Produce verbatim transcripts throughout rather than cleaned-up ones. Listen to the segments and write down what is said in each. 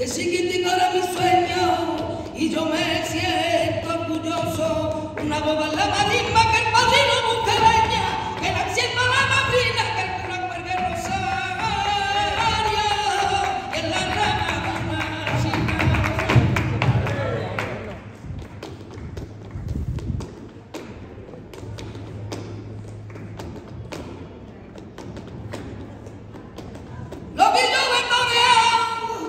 de chiquitico era mi sueño y yo me siento orgulloso. Una boba en la marimba que el padrino bucareña, que la encienda la madrina, que el cura cuelgue el rosario en la rama de una china. Lo vi yo de Torreón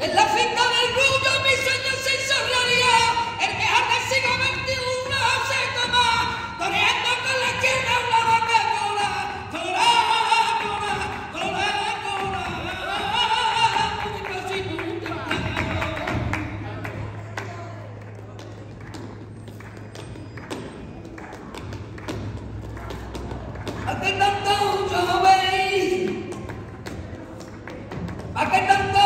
en la finca del Rubio, mi sueño se hizo realidad. El que hasta el siglo veintiuno se toma, toreando con la izquierda una vaca cola, cola, cola, cola, cola. ¿A qué tanto yo veis? ¿A qué tanto yo veis?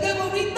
¡Qué bonito!